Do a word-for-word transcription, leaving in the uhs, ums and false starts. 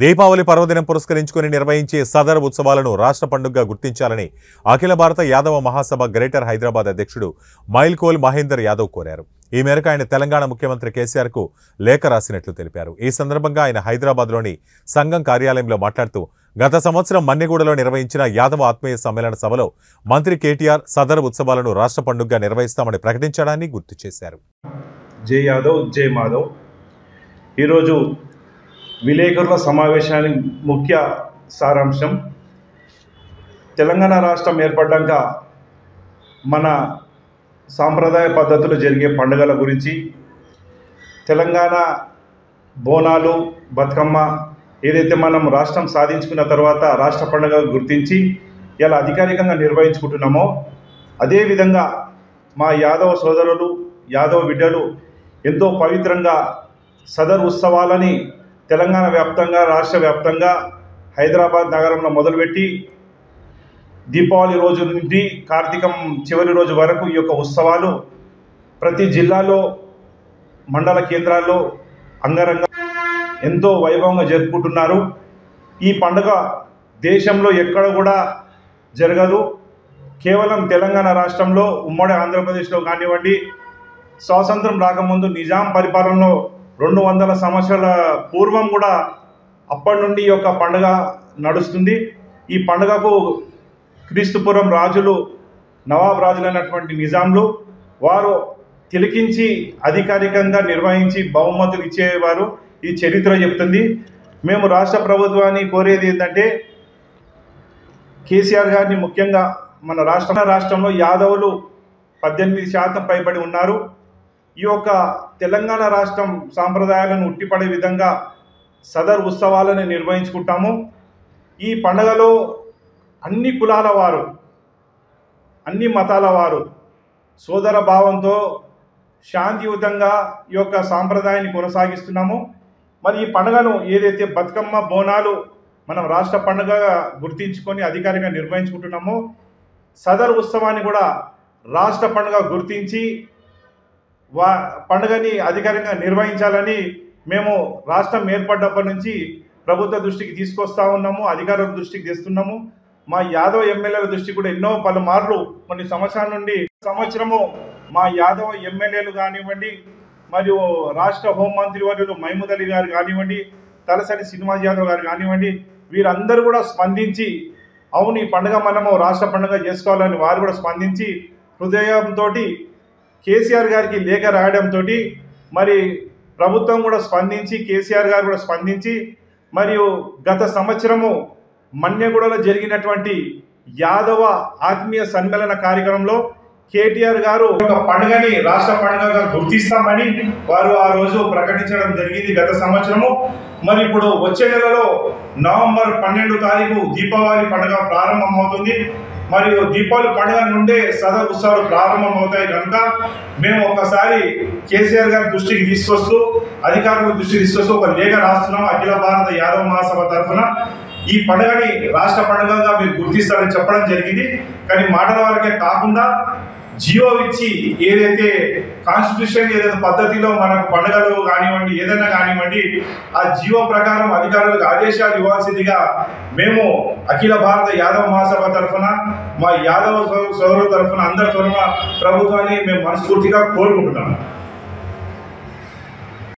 దీపావళి పర్వదినం పురస్కరించుకొని నిర్వహించే సదర్ ఉత్సవాలను రాష్ట్ర పండుగగా గుర్తించాలని అఖిల భారత యాదవ మహాసభ గ్రేటర్ హైదరాబాద్ అధ్యక్షుడు మైల్కోల్ మహేందర్ యాదవ్ కోరారు। ఈ మేరకు ఆయన తెలంగాణ ముఖ్యమంత్రి కేసీఆర్ కు లేఖ రాసినట్లు తెలిపారు। ఈ సందర్భంగా ఆయన హైదరాబాద్లోని సంఘం కార్యాలయంలో మాట్లాడుతూ గత సంవత్సరం మన్నెగూడలో నిర్వహించిన యాదవ ఆత్మీయ సమ్మేళన సభలో మంత్రి కేటీఆర్ సదర్ ఉత్సవాలను రాష్ట్ర పండుగగా నిర్వహిస్తామని ప్రకటించడాన్ని గుర్తు చేశారు। జై యాదవ్ జై మాధవ్। ఈరోజు విలేకరుల సమావేశానికి ముఖ్య సారాంశం తెలంగాణ రాష్ట్రం ఏర్పడ్డాక మన సాంప్రదాయ పద్ధతులు జరిగే పండుగల గురించి, తెలంగాణ బోనాలు బతుకమ్మ ఏదైతే మనం రాష్ట్రం సాధించుకున్న తర్వాత రాష్ట్ర పండుగ గుర్తించి ఇలా అధికారికంగా నిర్వహించుకుంటున్నామో, అదేవిధంగా మా యాదవ సోదరులు యాదవ బిడ్డలు ఎంతో పవిత్రంగా సదర్ ఉత్సవాలని తెలంగాణ వ్యాప్తంగా రాష్ట్ర వ్యాప్తంగా హైదరాబాద్ నగరంలో మొదలుపెట్టి దీపావళి రోజు నుండి కార్తీకం చివరి రోజు వరకు ఈ యొక్క ఉత్సవాలు ప్రతి జిల్లాలో మండల కేంద్రాల్లో అంగరంగ ఎంతో వైభవంగా జరుపుకుంటున్నారు। ఈ పండుగ దేశంలో ఎక్కడ కూడా జరగదు, కేవలం తెలంగాణ రాష్ట్రంలో ఉమ్మడి ఆంధ్రప్రదేశ్లో కానివ్వండి, స్వాతంత్రం రాకముందు నిజాం పరిపాలనలో రెండు వందల సంవత్సరాల పూర్వం కూడా అప్పటి నుండి ఈ యొక్క పండుగ నడుస్తుంది। ఈ పండుగకు క్రీస్తుపురం రాజులు నవాబ్ రాజులైనటువంటి నిజాంలు వారు తిలకించి అధికారికంగా నిర్వహించి బహుమతులు ఇచ్చేవారు, ఈ చరిత్ర చెప్తుంది। మేము రాష్ట్ర ప్రభుత్వాన్ని కోరేది ఏంటంటే కేసీఆర్ గారిని ముఖ్యంగా మన రాష్ట్ర రాష్ట్రంలో యాదవులు పద్దెనిమిది శాతం పైబడి ఉన్నారు। ఈ యొక్క తెలంగాణ రాష్ట్రం సాంప్రదాయాలను ఉట్టిపడే విధంగా సదర్ ఉత్సవాలను నిర్వహించుకుంటాము। ఈ పండుగలో అన్ని కులాల వారు అన్ని మతాల వారు సోదర భావంతో శాంతియుతంగా ఈ యొక్క సాంప్రదాయాన్ని కొనసాగిస్తున్నాము। మరి ఈ పండుగను ఏదైతే బతుకమ్మ బోనాలు మనం రాష్ట్ర పండుగగా గుర్తించుకొని అధికారికంగా నిర్వహించుకుంటున్నామో, సదర్ ఉత్సవాన్ని కూడా రాష్ట్ర పండుగ గుర్తించి వా పండుగని అధికారికంగా నిర్వహించాలని మేము రాష్ట్రం ఏర్పడ్డప్పటి నుంచి ప్రభుత్వ దృష్టికి తీసుకొస్తా ఉన్నాము, అధికారుల దృష్టికి తెస్తున్నాము। మా యాదవ ఎమ్మెల్యేల దృష్టి కూడా ఎన్నో పలుమార్లు కొన్ని సంవత్సరాల నుండి సంవత్సరము మా యాదవ ఎమ్మెల్యేలు కానివ్వండి, మరియు రాష్ట్ర హోంమంత్రి వర్యులు మహమూద్ అలీ గారు కానివ్వండి, తలసాని శ్రీనివాస్ యాదవ్ గారు కానివ్వండి, వీరందరూ కూడా స్పందించి అవును ఈ పండుగ మనము రాష్ట్ర పండుగ చేసుకోవాలని వారు కూడా స్పందించి హృదయంతో కేసీఆర్ గారికి లేఖ రాయడంతో మరి ప్రభుత్వం కూడా స్పందించి కేసీఆర్ గారు కూడా స్పందించి మరియు గత సంవత్సరము మన్యగూడలో జరిగినటువంటి యాదవ ఆత్మీయ సమ్మేళన కార్యక్రమంలో కేటీఆర్ గారు ఒక పండుగని రాష్ట్ర పండుగగా గుర్తిస్తామని వారు ఆ రోజు ప్రకటించడం జరిగింది గత సంవత్సరము। మరి ఇప్పుడు వచ్చే నెలలో నవంబర్ పన్నెండు తారీఖు దీపావళి పండుగ ప్రారంభమవుతుంది, మరియు దీపావళి పండుగ నుండే సదర్ ఉత్సవాలు ప్రారంభమవుతాయి కనుక మేము ఒకసారి కేసీఆర్ గారి దృష్టికి తీసుకొస్తూ అధికారుల దృష్టికి తీసుకొస్తూ ఒక లేఖ రాస్తున్నాం అఖిల భారత యాదవ మహాసభ తరఫున। ఈ పండుగని రాష్ట్ర పండుగగా మీరు గుర్తిస్తారని చెప్పడం జరిగింది, కానీ మాటల వరకే కాకుండా జియో ఇచ్చి ఏదైతే కాన్స్టిట్యూషన్ ఏదైతే పద్ధతిలో మనకు పండుగలు కానివ్వండి ఏదైనా కానివ్వండి ఆ జియో ప్రకారం అధికారులకు ఆదేశాలు ఇవ్వాల్సిందిగా మేము అఖిల భారత యాదవ మహాసభ తరఫున మా యాదవ సోదరుల తరఫున అందరి తరఫున ప్రభుత్వాన్ని మేము మనస్ఫూర్తిగా కోరుకుంటున్నాము।